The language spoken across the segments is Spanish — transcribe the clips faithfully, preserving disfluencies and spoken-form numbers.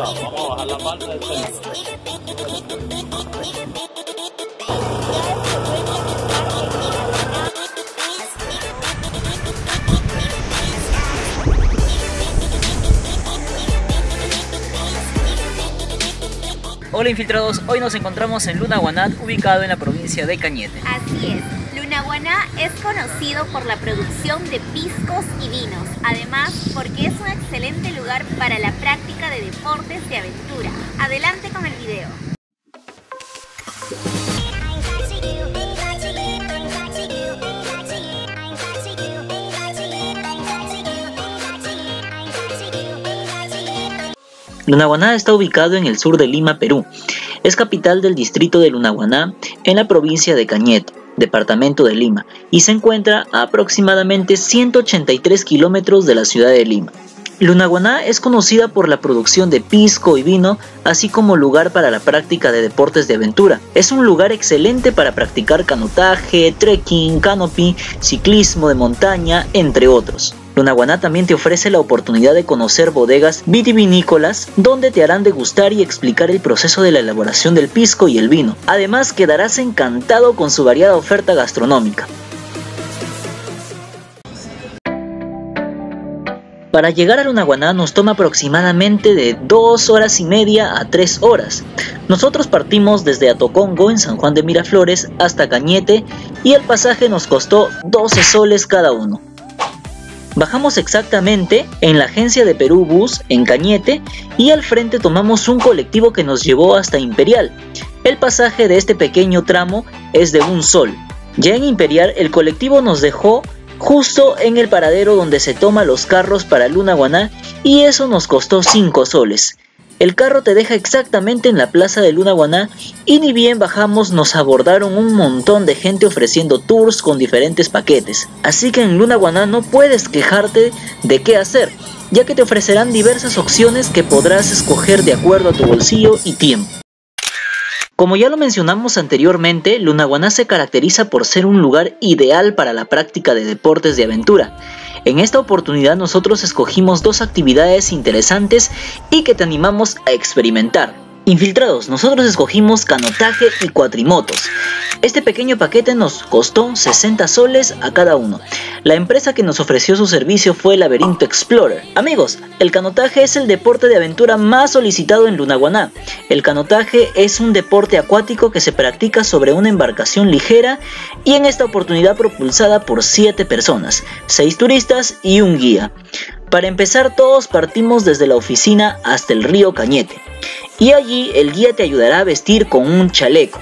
avanzado. Vamos a bajar la parte del centro. Hola infiltrados, hoy nos encontramos en Lunahuaná, ubicado en la provincia de Cañete. Así es, Lunahuaná es conocido por la producción de piscos y vinos, además porque es un excelente lugar para la práctica de deportes de aventura. Adelante con el video. Lunahuaná está ubicado en el sur de Lima, Perú. Es capital del distrito de Lunahuaná, en la provincia de Cañete, departamento de Lima, y se encuentra a aproximadamente ciento ochenta y tres kilómetros de la ciudad de Lima. Lunahuaná es conocida por la producción de pisco y vino, así como lugar para la práctica de deportes de aventura. Es un lugar excelente para practicar canotaje, trekking, canopy, ciclismo de montaña, entre otros. Lunahuaná también te ofrece la oportunidad de conocer bodegas vitivinícolas donde te harán degustar y explicar el proceso de la elaboración del pisco y el vino. Además, quedarás encantado con su variada oferta gastronómica. Para llegar a Lunahuaná nos toma aproximadamente de dos horas y media a tres horas. Nosotros partimos desde Atocongo en San Juan de Miraflores hasta Cañete y el pasaje nos costó doce soles cada uno. Bajamos exactamente en la agencia de Perú Bus en Cañete y al frente tomamos un colectivo que nos llevó hasta Imperial. El pasaje de este pequeño tramo es de un sol. Ya en Imperial el colectivo nos dejó justo en el paradero donde se toma los carros para Lunahuaná y eso nos costó cinco soles. El carro te deja exactamente en la plaza de Lunahuaná y ni bien bajamos nos abordaron un montón de gente ofreciendo tours con diferentes paquetes. Así que en Lunahuaná no puedes quejarte de qué hacer, ya que te ofrecerán diversas opciones que podrás escoger de acuerdo a tu bolsillo y tiempo. Como ya lo mencionamos anteriormente, Lunahuaná se caracteriza por ser un lugar ideal para la práctica de deportes de aventura. En esta oportunidad nosotros escogimos dos actividades interesantes y que te animamos a experimentar. Infiltrados, nosotros escogimos canotaje y cuatrimotos. Este pequeño paquete nos costó sesenta soles a cada uno. La empresa que nos ofreció su servicio fue Laberinto Explorer. Amigos, el canotaje es el deporte de aventura más solicitado en Lunahuaná. El canotaje es un deporte acuático que se practica sobre una embarcación ligera y en esta oportunidad propulsada por siete personas, seis turistas y un guía. Para empezar, todos partimos desde la oficina hasta el río Cañete. Y allí el guía te ayudará a vestir con un chaleco,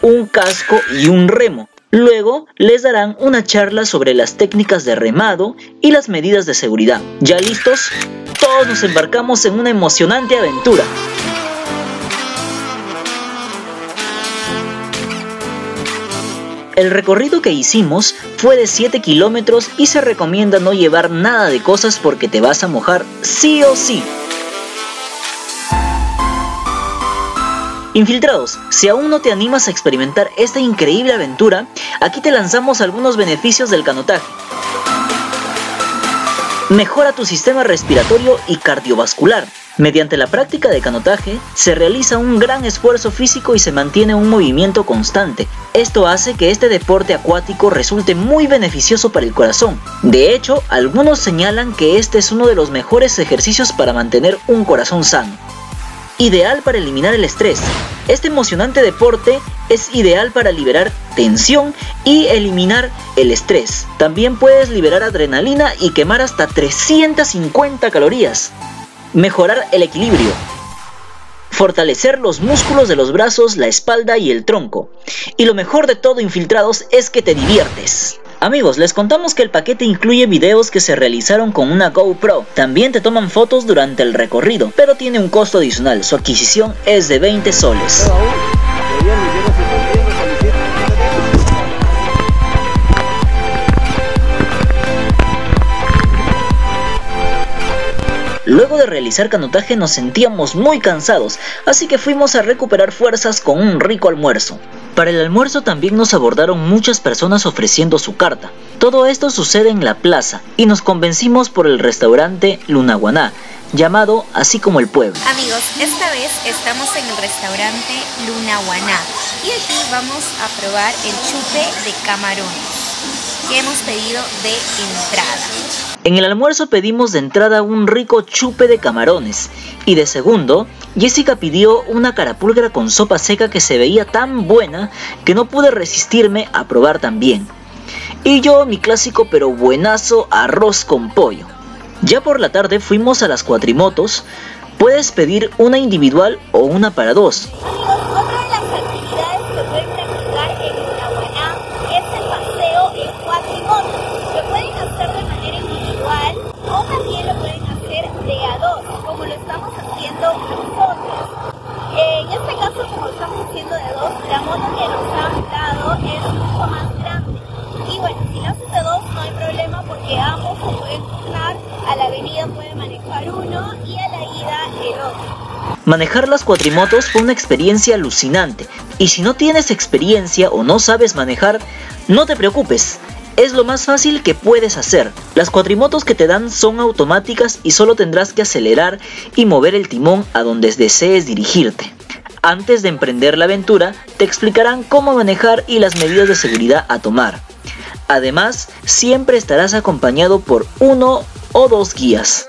un casco y un remo. Luego les darán una charla sobre las técnicas de remado y las medidas de seguridad. Ya listos, todos nos embarcamos en una emocionante aventura. El recorrido que hicimos fue de siete kilómetros y se recomienda no llevar nada de cosas porque te vas a mojar sí o sí. Infiltrados, si aún no te animas a experimentar esta increíble aventura, aquí te lanzamos algunos beneficios del canotaje. Mejora tu sistema respiratorio y cardiovascular. Mediante la práctica de canotaje, se realiza un gran esfuerzo físico y se mantiene un movimiento constante. Esto hace que este deporte acuático resulte muy beneficioso para el corazón. De hecho, algunos señalan que este es uno de los mejores ejercicios para mantener un corazón sano. Ideal para eliminar el estrés. Este emocionante deporte es ideal para liberar tensión y eliminar el estrés. También puedes liberar adrenalina y quemar hasta trescientas cincuenta calorías. Mejorar el equilibrio. Fortalecer los músculos de los brazos, la espalda y el tronco. Y lo mejor de todo, infiltrados, es que te diviertes. Amigos, les contamos que el paquete incluye videos que se realizaron con una GoPro. También te toman fotos durante el recorrido, pero tiene un costo adicional. Su adquisición es de veinte soles. Luego de realizar canotaje nos sentíamos muy cansados, así que fuimos a recuperar fuerzas con un rico almuerzo. Para el almuerzo también nos abordaron muchas personas ofreciendo su carta. Todo esto sucede en la plaza y nos convencimos por el restaurante Lunahuaná, llamado así como el pueblo. Amigos, esta vez estamos en el restaurante Lunahuaná y aquí vamos a probar el chupe de camarones que hemos pedido de entrada. En el almuerzo pedimos de entrada un rico chupe de camarones y de segundo, Jessica pidió una carapulcra con sopa seca que se veía tan buena que no pude resistirme a probar también. Y yo mi clásico pero buenazo arroz con pollo. Ya por la tarde fuimos a las Cuatrimotos. Puedes pedir una individual o una para dos. Amigos, otra de las actividades que pueden practicar en Lunahuaná es el paseo en cuatrimotos. Lo pueden hacer de manera individual o también lo pueden hacer de a dos, como lo estamos haciendo nosotros. En este caso, como lo estamos haciendo de a dos, la moto que nos han dado es mucho más grande. Y bueno, si lo haces de dos no hay problema porque ambos se pueden turnar. A la avenida puede manejar uno y a la ida el otro. Manejar las cuatrimotos fue una experiencia alucinante. Y si no tienes experiencia o no sabes manejar, no te preocupes. Es lo más fácil que puedes hacer. Las cuatrimotos que te dan son automáticas y solo tendrás que acelerar y mover el timón a donde desees dirigirte. Antes de emprender la aventura, te explicarán cómo manejar y las medidas de seguridad a tomar. Además, siempre estarás acompañado por uno o dos guías.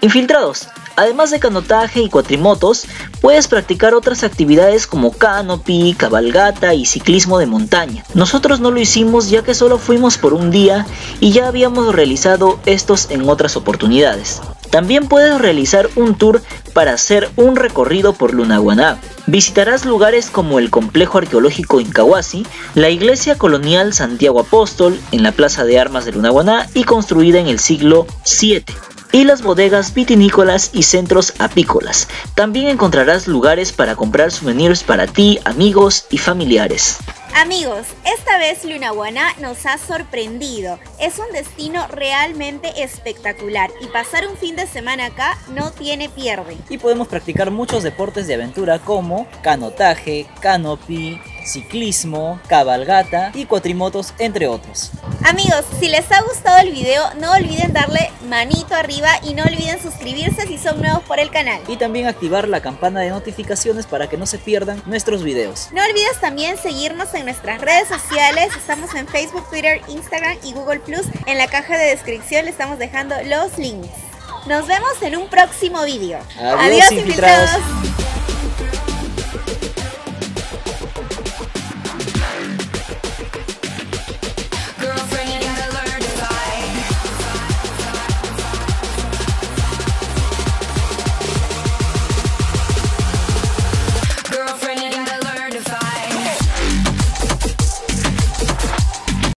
Infiltrados. Además de canotaje y cuatrimotos, puedes practicar otras actividades como canopy, cabalgata y ciclismo de montaña. Nosotros no lo hicimos ya que solo fuimos por un día y ya habíamos realizado estos en otras oportunidades. También puedes realizar un tour para hacer un recorrido por Lunahuaná. Visitarás lugares como el complejo arqueológico Incahuasi, la iglesia colonial Santiago Apóstol en la plaza de armas de Lunahuaná y construida en el siglo siete. Y las bodegas vitinícolas y centros apícolas. También encontrarás lugares para comprar souvenirs para ti, amigos y familiares. Amigos, esta vez Lunahuaná nos ha sorprendido. Es un destino realmente espectacular y pasar un fin de semana acá no tiene pierde. Y podemos practicar muchos deportes de aventura como canotaje, canopy, ciclismo, cabalgata y cuatrimotos, entre otros. Amigos, si les ha gustado el video no olviden darle manito arriba y no olviden suscribirse si son nuevos por el canal. Y también activar la campana de notificaciones para que no se pierdan nuestros videos. No olvides también seguirnos en nuestras redes sociales, estamos en Facebook, Twitter, Instagram y Google Plus. En la caja de descripción le estamos dejando los links. Nos vemos en un próximo video. Adiós, Adiós infiltrados. infiltrados.